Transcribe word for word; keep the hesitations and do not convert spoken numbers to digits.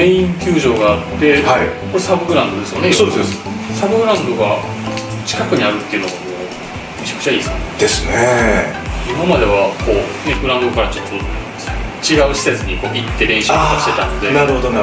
メイン球場があって、はい、これサブグラウンドですよね。そうです。サブグラウンドが近くにあるっていうのがめちゃくちゃいいですね。ですね。今まではこう、ね、グラウンドからちょっと違う施設にこう行って練習とかしてたので。あー、なるほどな。